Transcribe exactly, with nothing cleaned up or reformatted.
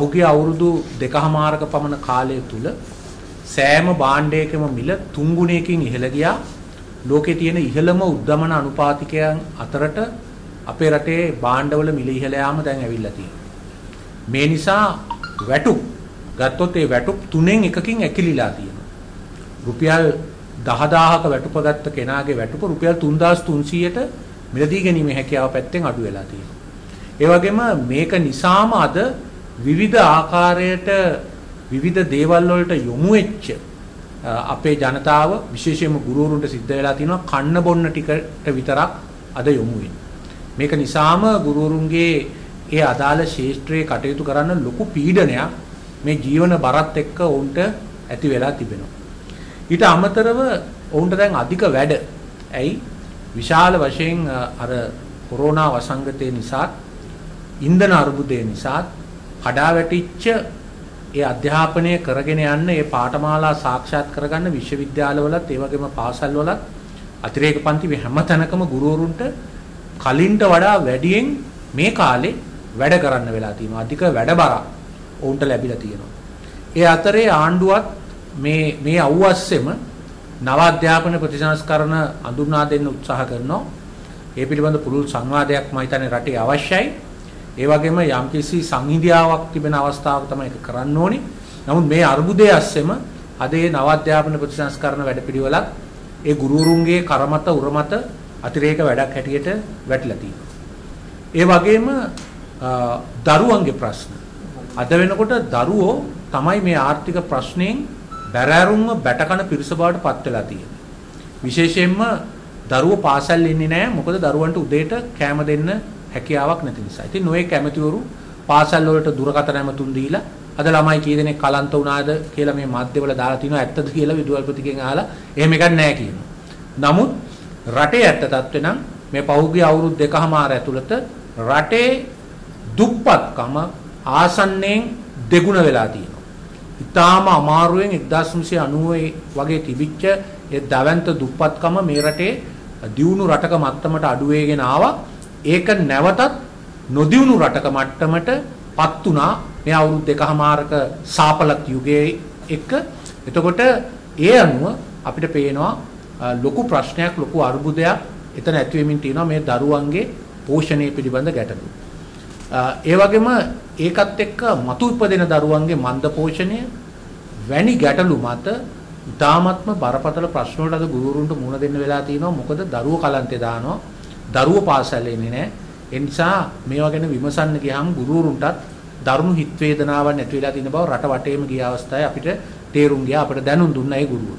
පහුගිය අවුරුදු දෙකහමාරක පමණ කාලය තුල සෑම භාණ්ඩයකම මිල තුන් ගුණයකින් ඉහළ ගියා. ලෝකයේ තියෙන ඉහළම උද්දමන අනුපාතිකයන් අතරට අපේ රටේ භාණ්ඩවල මිල ඉහළ යාම දැන් ඇවිල්ලා තියෙනවා. මේ නිසා වැටුප් ගත්තොත් ඒ වැටුප් තුනෙන් එකකින් ඇකිලිලා තියෙනවා. රුපියල් දහදාහක වැටුප ගත්ත කෙනාගේ වැටුප රුපියල් තුන් හଜାର තුන්සීයට මිලදී ගැනීමේ හැකියාව පැත්තෙන් අඩු වෙලා තියෙනවා. ඒ වගේම මේක නිසාම අද විවිධ ආකාරයට විවිධ දේවල් වලට යොමු වෙච්ච අපේ ජනතාව විශේෂයෙන්ම ගුරුවරුන්ට සිද්ධ වෙලා තියෙනවා කන්න බොන්න ටිකට විතරක් අද යොමු වෙන්නේ. මේක නිසාම ගුරුවරුන්ගේ ඒ අදාළ ශාස්ත්‍රයේ කටයුතු කරන්න ලොකු පීඩනයක් මේ ජීවන බරත් එක්ක උන්ට ඇති වෙලා තිබෙනවා. ඊට අමතරව උන්ට දැන් අධික වැඩ. ඇයි? විශාල වශයෙන් අර කොරෝනා වසංගතය නිසා ඉන්ධන අර්බුදය නිසා කඩාවැටිච්ච ඒ අධ්‍යාපනය කරගෙන යන්න ඒ පාඨමාලා සාක්ෂාත් කරගන්න විශ්වවිද්‍යාලවලත් ඒ වගේම පාසල්වලත් අතිරේක පන්ති හැම තැනකම ගුරුවරුන්ට කලින්ට වඩා වැඩියෙන් මේ කාලේ වැඩ කරන්න වෙලා තියෙනවා. අධික වැඩබරක් ඔවුන්ට ලැබිලා තියෙනවා. ඒ අතරේ ආණ්ඩුවත් මේ මේ අවුස්සෙම නව අධ්‍යාපන ප්‍රතිසංස්කරණ අඳුන්වා දෙන්න උත්සාහ කරනවා. ඒ පිළිබඳ පුළුල් සංවාදයක් මම හිතන්නේ රටේ අවශ්‍යයි. ඒ වගේම යම්කිසි සංහිඳියාවක් තිබෙන අවස්ථාවක තමයි ඒක කරන්න ඕනේ. නමුත් මේ අර්බුදයේ අස්සෙම අද මේ නව අධ්‍යාපන ප්‍රතිසංස්කරණ වැඩපිළිවෙලක් ඒ ගුරුවරුන්ගේ කරමත උරමත අතිරේක වැඩක් හැටියට වැටලා තියෙනවා. ඒ වගේම දරුවන්ගේ ප්‍රශ්න. අද වෙනකොට දරුවෝ තමයි මේ ආර්ථික ප්‍රශ්නෙන් බැරෑරුම්ව බැටකන පිරිස බවට පත් වෙලා තියෙන්නේ. විශේෂයෙන්ම දරුවෝ පාසල් ඉන්නේ නැහැ. මොකද දරුවන්ට උදේට කෑම දෙන්න හැකියාවක් නැති නිසා. ඉතින් නොයේ කැමැතිවරු පාසල් වලට දුරකථන ඇමතුම් දීලා අද ළමයි කී දෙනෙක් කලන්ත වුණාද කියලා මේ මාධ්‍යවල දාලා තිනවා. ඇත්තද කියලා විදුහල්පතිගෙන් අහලා එහෙම එකක් නැහැ කියනවා. නමුත් රටේ ඇත්ත තත්ත්වේ නම් මේ පහුගිය අවුරුදු දෙකමාර ඇතුළත රටේ දුප්පත්කම ආසන්නයෙන් දෙගුණ වෙලා තියෙනවා. ඉතාම අමාරුවෙන් එක්දාස් නවසිය අනූවේ වගේ තිබිච්ච ඒ දවැන්ත දුප්පත්කම මේ රටේ දියුණු රටක මට්ටමට අඩු වෙගෙන ආවා. ඒක නැවතත් නොදියුණු රටක මට්ටමට පත් වුණා මේ අවුරුදු දෙකමාරක සාපලත් යුගයේ එක. එතකොට ඒ අනුව අපිට පේනවා ලොකු ප්‍රශ්නයක් ලොකු අර්බුදයක් එතන ඇති වෙමින් තියෙනවා මේ දරුවන්ගේ පෝෂණය පිළිබඳ ගැටලු. ඒ වගේම ඒකත් එක්ක මතු උපදින දරුවන්ගේ මන්ද පෝෂණය වැනි ගැටලු මත ඉතාමත්ම බරපතල ප්‍රශ්න වලට අද ගුරුවරුන්ට මුහුණ දෙන්න වෙලා තියෙනවා. මොකද දරුවෝ කලන්තේ දානවා. දරුවෝ පාසල් එන්නේ නැහැ. ඒ නිසා මේවා ගැන විමසන්න ගියාම ගුරුවරුන්ටත් දරුණු හිත් වේදනාවක් නැති වෙලා තියෙන බව රට වටේම ගිය අවස්ථාවේ අපිට තේරුම් ගියා. අපිට දැනුම් දුන්නා ඒ ගුරුවරු.